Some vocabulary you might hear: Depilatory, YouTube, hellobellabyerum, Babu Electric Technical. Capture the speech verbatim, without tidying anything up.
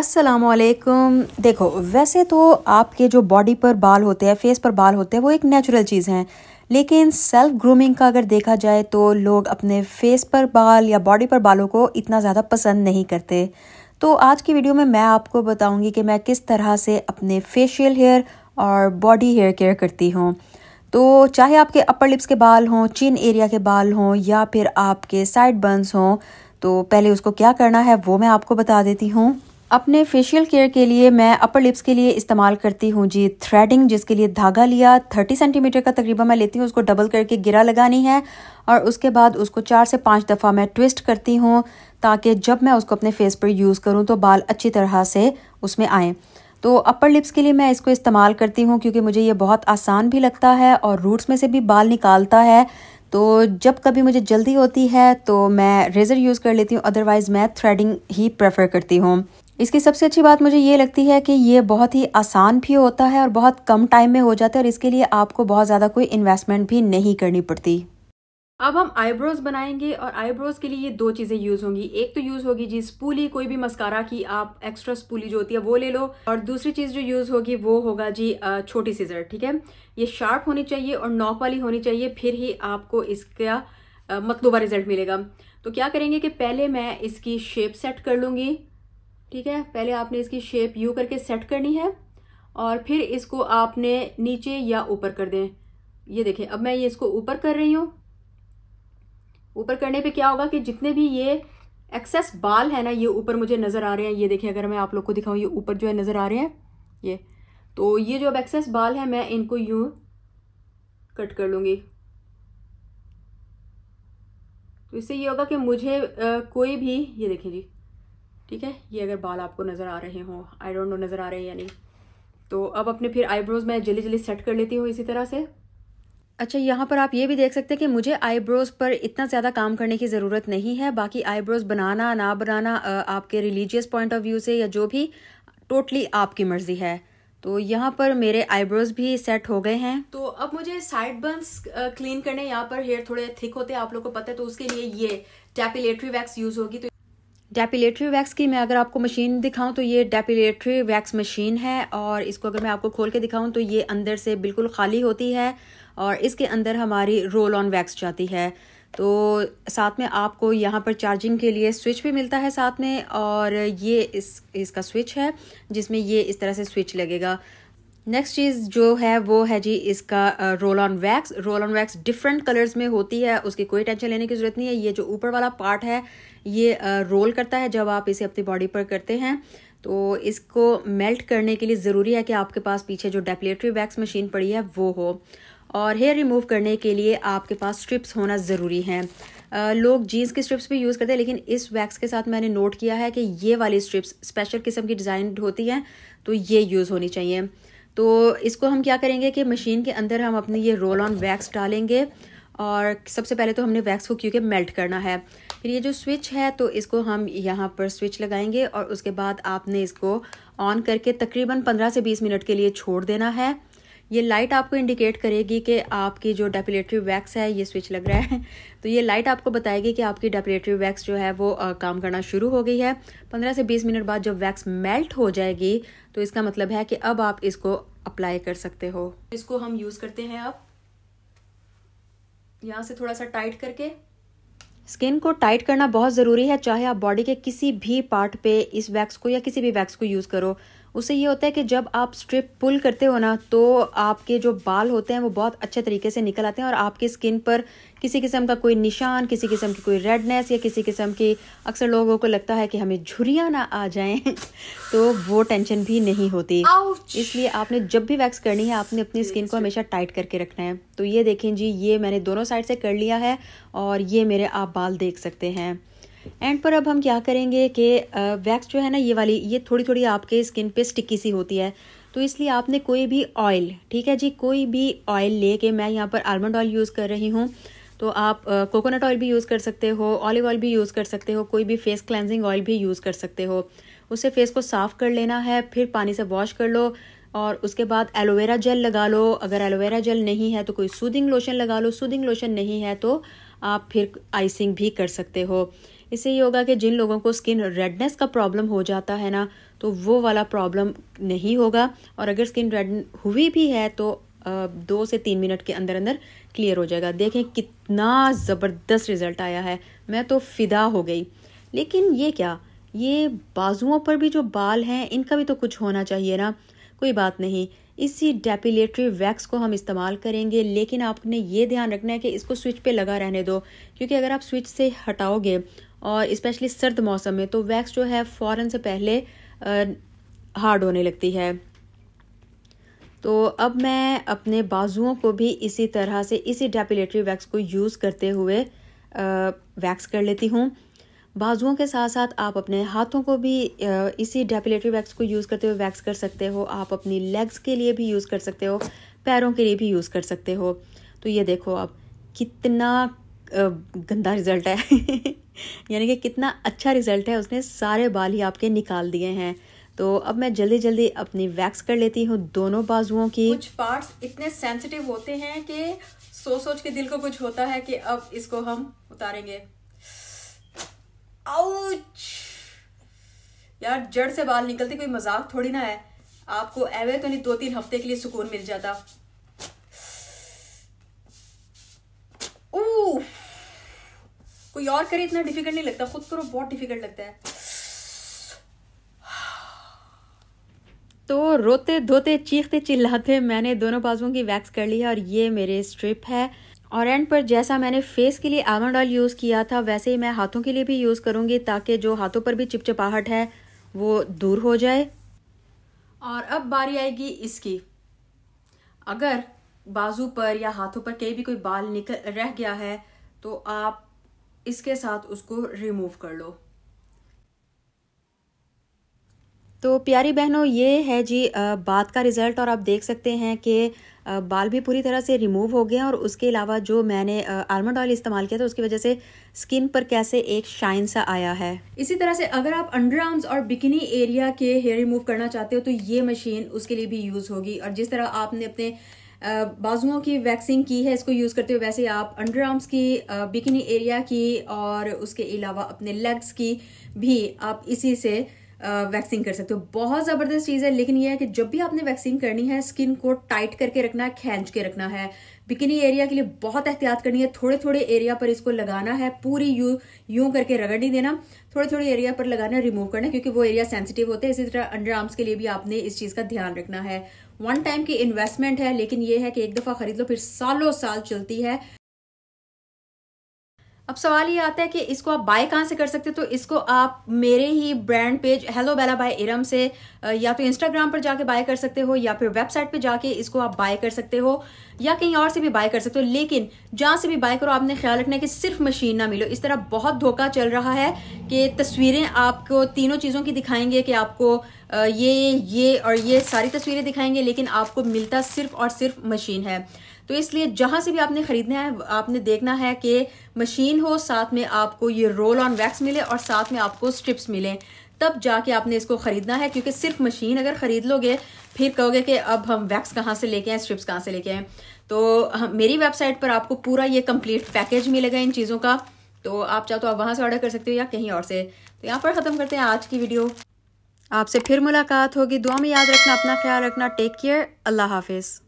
अस्सलामुअलैकुम। देखो, वैसे तो आपके जो बॉडी पर बाल होते हैं, फेस पर बाल होते हैं, वो एक नेचुरल चीज़ हैं, लेकिन सेल्फ ग्रूमिंग का अगर देखा जाए तो लोग अपने फेस पर बाल या बॉडी पर बालों को इतना ज़्यादा पसंद नहीं करते। तो आज की वीडियो में मैं आपको बताऊंगी कि मैं किस तरह से अपने फेशियल हेयर और बॉडी हेयर केयर करती हूँ। तो चाहे आपके अपर लिप्स के बाल हों, चिन एरिया के बाल हों, या फिर आपके साइड बंस हों, तो पहले उसको क्या करना है वो मैं आपको बता देती हूँ। अपने फेशियल केयर के लिए मैं अपर लिप्स के लिए इस्तेमाल करती हूँ जी थ्रेडिंग, जिसके लिए धागा लिया तीस सेंटीमीटर का तकरीबन मैं लेती हूँ। उसको डबल करके गिरा लगानी है और उसके बाद उसको चार से पाँच दफ़ा मैं ट्विस्ट करती हूँ, ताकि जब मैं उसको अपने फेस पर यूज़ करूँ तो बाल अच्छी तरह से उसमें आएँ। तो अपर लिप्स के लिए मैं इसको इस्तेमाल करती हूँ क्योंकि मुझे ये बहुत आसान भी लगता है और रूट्स में से भी बाल निकालता है। तो जब कभी मुझे जल्दी होती है तो मैं रेज़र यूज़ कर लेती हूँ, अदरवाइज़ मैं थ्रेडिंग ही प्रेफर करती हूँ। इसकी सबसे अच्छी बात मुझे ये लगती है कि ये बहुत ही आसान भी होता है और बहुत कम टाइम में हो जाता है, और इसके लिए आपको बहुत ज़्यादा कोई इन्वेस्टमेंट भी नहीं करनी पड़ती। अब हम आईब्रोज बनाएंगे और आईब्रोज के लिए ये दो चीज़ें यूज़ होंगी। एक तो यूज़ होगी जी स्पूली, कोई भी मस्कारा की आप एक्स्ट्रा स्पूली जो होती है वो ले लो, और दूसरी चीज़ जो यूज़ होगी वो होगा जी छोटी सीजर। ठीक है, ये शार्प होनी चाहिए और नॉक वाली होनी चाहिए, फिर ही आपको इसका मतलूबा रिजल्ट मिलेगा। तो क्या करेंगे कि पहले मैं इसकी शेप सेट कर लूँगी। ठीक है, पहले आपने इसकी शेप यू करके सेट करनी है और फिर इसको आपने नीचे या ऊपर कर दें। ये देखें, अब मैं ये इसको ऊपर कर रही हूँ। ऊपर करने पे क्या होगा कि जितने भी ये एक्सेस बाल है ना, ये ऊपर मुझे नज़र आ रहे हैं। ये देखिए, अगर मैं आप लोग को दिखाऊँ, ये ऊपर जो है नज़र आ रहे हैं ये। तो ये जो अब एक्सेस बाल है, मैं इनको यूँ कट कर लूँगी। तो इससे ये होगा कि मुझे आ, कोई भी, ये देखें जी, ठीक है, ये अगर बाल आपको नज़र आ रहे हों, आई डोंट नो नज़र आ रहे हैं या नहीं। तो अब अपने फिर आईब्रोज़ मैं जल्दी जल्दी सेट कर लेती हूँ इसी तरह से। अच्छा, यहाँ पर आप ये भी देख सकते हैं कि मुझे आईब्रोज़ पर इतना ज़्यादा काम करने की ज़रूरत नहीं है। बाकी आईब्रोज़ बनाना ना बनाना आपके रिलीजियस पॉइंट ऑफ व्यू से या जो भी, टोटली आपकी मर्ज़ी है। तो यहाँ पर मेरे आईब्रोज़ भी सेट हो गए हैं। तो अब मुझे साइड बंस क्लीन करने, यहाँ पर हेयर थोड़े थिक होते हैं, आप लोगों को पता है, तो उसके लिए ये डेपिलेटरी वैक्स यूज़ होगी। तो डेपिलेटरी वैक्स की मैं अगर आपको मशीन दिखाऊं तो ये डेपिलेटरी वैक्स मशीन है, और इसको अगर मैं आपको खोल के दिखाऊं तो ये अंदर से बिल्कुल खाली होती है और इसके अंदर हमारी रोल ऑन वैक्स जाती है। तो साथ में आपको यहाँ पर चार्जिंग के लिए स्विच भी मिलता है साथ में, और ये इस इसका स्विच है जिसमें ये इस तरह से स्विच लगेगा। नेक्स्ट चीज़ जो है वो है जी इसका roll on wax. Roll on wax different colours में होती है, उसकी कोई टेंशन लेने की ज़रूरत नहीं है। ये जो ऊपर वाला पार्ट है ये रोल करता है जब आप इसे अपनी बॉडी पर करते हैं। तो इसको मेल्ट करने के लिए ज़रूरी है कि आपके पास पीछे जो डेपिलेटरी वैक्स मशीन पड़ी है वो हो, और हेयर रिमूव करने के लिए आपके पास स्ट्रिप्स होना ज़रूरी है। लोग जीन्स की स्ट्रिप्स भी यूज़ करते हैं, लेकिन इस वैक्स के साथ मैंने नोट किया है कि ये वाली स्ट्रिप्स स्पेशल किस्म की डिज़ाइन होती हैं, तो ये यूज़ होनी चाहिए। तो इसको हम क्या करेंगे कि मशीन के अंदर हम अपनी ये रोल ऑन वैक्स डालेंगे, और सबसे पहले तो हमने वैक्स को क्योंकि मेल्ट करना है। फिर ये जो स्विच है तो इसको हम यहाँ पर स्विच लगाएंगे, और उसके बाद आपने इसको ऑन करके तकरीबन पंद्रह से बीस मिनट के लिए छोड़ देना है। ये लाइट आपको इंडिकेट करेगी कि आपकी जो डेपिलेटरी वैक्स है, ये स्विच लग रहा है, तो ये लाइट आपको बताएगी कि आपकी डेपिलेटरी वैक्स जो है वो आ, काम करना शुरू हो गई है। पंद्रह से बीस मिनट बाद जब वैक्स मेल्ट हो जाएगी तो इसका मतलब है कि अब आप इसको अप्लाई कर सकते हो। इसको हम यूज़ करते हैं अब यहाँ से थोड़ा सा टाइट करके। स्किन को टाइट करना बहुत ज़रूरी है, चाहे आप बॉडी के किसी भी पार्ट पे इस वैक्स को या किसी भी वैक्स को यूज़ करो। उससे ये होता है कि जब आप स्ट्रिप पुल करते हो ना, तो आपके जो बाल होते हैं वो बहुत अच्छे तरीके से निकल आते हैं, और आपकी स्किन पर किसी किस्म का कोई निशान, किसी किस्म की कोई रेडनेस, या किसी किस्म की, अक्सर लोगों को लगता है कि हमें झुर्रियाँ ना आ जाएँ तो वो टेंशन भी नहीं होती। इसलिए आपने जब भी वैक्स करनी है, आपने अपनी स्किन को हमेशा टाइट करके रखना है। तो ये देखें जी, ये मैंने दोनों साइड से कर लिया है, और ये मेरे आप बाल देख सकते हैं। एंड पर अब हम क्या करेंगे कि वैक्स जो है ना, ये वाली, ये थोड़ी थोड़ी आपके स्किन पे स्टिकी सी होती है, तो इसलिए आपने कोई भी ऑयल, ठीक है जी, कोई भी ऑयल लेके, मैं यहाँ पर आलमंड ऑयल यूज़ कर रही हूँ, तो आप कोकोनट ऑयल भी यूज़ कर सकते हो, ऑलिव ऑयल भी यूज़ कर सकते हो, कोई भी फेस क्लेंजिंग ऑयल भी यूज़ कर सकते हो। उससे फेस को साफ़ कर लेना है, फिर पानी से वॉश कर लो, और उसके बाद एलोवेरा जेल लगा लो। अगर एलोवेरा जेल नहीं है तो कोई सूदिंग लोशन लगा लो, सूदिंग लोशन नहीं है तो आप फिर आइसिंग भी कर सकते हो। इससे ये होगा कि जिन लोगों को स्किन रेडनेस का प्रॉब्लम हो जाता है ना, तो वो वाला प्रॉब्लम नहीं होगा। और अगर स्किन रेड हुई भी है तो दो से तीन मिनट के अंदर अंदर क्लियर हो जाएगा। देखें कितना ज़बरदस्त रिज़ल्ट आया है, मैं तो फ़िदा हो गई। लेकिन ये क्या, ये बाजुओं पर भी जो बाल हैं इनका भी तो कुछ होना चाहिए ना। कोई बात नहीं, इसी डेपिलेटरी वैक्स को हम इस्तेमाल करेंगे, लेकिन आपने ये ध्यान रखना है कि इसको स्विच पे लगा रहने दो, क्योंकि अगर आप स्विच से हटाओगे और स्पेशली सर्द मौसम में तो वैक्स जो है फ़ौरन से पहले हार्ड होने लगती है। तो अब मैं अपने बाजुओं को भी इसी तरह से इसी डेपिलेटरी वैक्स को यूज़ करते हुए वैक्स कर लेती हूँ। बाजुओं के साथ साथ आप अपने हाथों को भी इसी डेपिलेटरी वैक्स को यूज़ करते हुए वैक्स कर सकते हो। आप अपनी लेग्स के लिए भी यूज़ कर सकते हो, पैरों के लिए भी यूज़ कर सकते हो। तो ये देखो आप, कितना गंदा रिज़ल्ट है यानी कि कितना अच्छा रिज़ल्ट है, उसने सारे बाल ही आपके निकाल दिए हैं। तो अब मैं जल्दी जल्दी अपनी वैक्स कर लेती हूँ दोनों बाजुओं की। कुछ पार्ट्स इतने सेंसिटिव होते हैं कि सोच सोच के दिल को कुछ होता है कि अब इसको हम उतारेंगे। आउच यार, जड़ से बाल निकलते कोई मजाक थोड़ी ना है। आपको एवे तो नहीं दो तीन हफ्ते के लिए सुकून मिल जाता। ओह, कोई और करे इतना डिफिकल्ट नहीं लगता, खुद करो बहुत डिफिकल्ट लगता है। तो रोते धोते चीखते चिल्लाते मैंने दोनों बाजुओं की वैक्स कर ली है और ये मेरे स्ट्रिप है। और एंड पर जैसा मैंने फेस के लिए आलमंड ऑयल यूज़ किया था, वैसे ही मैं हाथों के लिए भी यूज़ करूँगी, ताकि जो हाथों पर भी चिपचिपाहट है वो दूर हो जाए। और अब बारी आएगी इसकी। अगर बाजू पर या हाथों पर कहीं भी कोई बाल निकल रह गया है तो आप इसके साथ उसको रिमूव कर लो। तो प्यारी बहनों, ये है जी बात का रिज़ल्ट। और आप देख सकते हैं कि बाल भी पूरी तरह से रिमूव हो गए हैं। और उसके अलावा जो मैंने आलमंड ऑयल इस्तेमाल किया था उसकी वजह से स्किन पर कैसे एक शाइन सा आया है। इसी तरह से अगर आप अंडर आर्म्स और बिकिनी एरिया के हेयर रिमूव करना चाहते हो तो ये मशीन उसके लिए भी यूज़ होगी। और जिस तरह आपने अपने बाजुओं की वैक्सिंग की है इसको यूज़ करते हुए, वैसे आप अंडर आर्म्स की, बिकिनी एरिया की और उसके अलावा अपने लेग्स की भी आप इसी से वैक्सिंग कर सकते हो। बहुत ज़बरदस्त चीज़ है। लेकिन यह है कि जब भी आपने वैक्सिंग करनी है स्किन को टाइट करके रखना है, खींच के रखना है। बिकिनी एरिया के लिए बहुत एहतियात करनी है, थोड़े थोड़े एरिया पर इसको लगाना है, पूरी यूं यूं करके रगड़ नहीं देना, थोड़े थोड़े एरिया पर लगाना, रिमूव करना, क्योंकि वो एरिया सेंसिटिव होते हैं। इसी तरह अंडर आर्म्स के लिए भी आपने इस चीज़ का ध्यान रखना है। वन टाइम की इन्वेस्टमेंट है, लेकिन ये है कि एक दफ़ा खरीद लो फिर सालों साल चलती है। अब सवाल ये आता है कि इसको आप बाय कहाँ से कर सकते हो। तो इसको आप मेरे ही brand page hello Bella by Iram से या तो इंस्टाग्राम पर जाके बाय कर सकते हो, या फिर वेबसाइट पे जाके इसको आप बाय कर सकते हो, या कहीं और से भी बाय कर सकते हो। लेकिन जहाँ से भी बाय करो आपने ख्याल रखना है कि सिर्फ मशीन ना मिलो। इस तरह बहुत धोखा चल रहा है कि तस्वीरें आपको तीनों चीज़ों की दिखाएंगे कि आपको ये ये और ये सारी तस्वीरें दिखाएंगे, लेकिन आपको मिलता सिर्फ और सिर्फ मशीन है। तो इसलिए जहाँ से भी आपने खरीदना है आपने देखना है कि मशीन हो, साथ में आपको ये रोल ऑन वैक्स मिले और साथ में आपको स्ट्रिप्स मिले, तब जाके आपने इसको खरीदना है। क्योंकि सिर्फ मशीन अगर खरीद लोगे फिर कहोगे कि अब हम वैक्स कहाँ से लेके आए, स्ट्रिप्स कहाँ से लेके आए। तो मेरी वेबसाइट पर आपको पूरा ये कंप्लीट पैकेज मिलेगा इन चीज़ों का। तो आप चाहो तो आप वहाँ से ऑर्डर कर सकते हो या कहीं और से। तो यहाँ पर ख़त्म करते हैं आज की वीडियो। आपसे फिर मुलाकात होगी। दुआ में याद रखना, अपना ख्याल रखना। टेक केयर, अल्लाह हाफिज़।